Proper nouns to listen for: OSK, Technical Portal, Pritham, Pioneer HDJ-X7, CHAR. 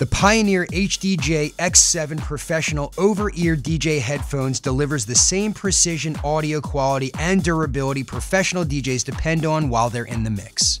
The Pioneer HDJ-X7 Professional over-ear DJ headphones delivers the same precision, audio quality, and durability professional DJs depend on while they're in the mix.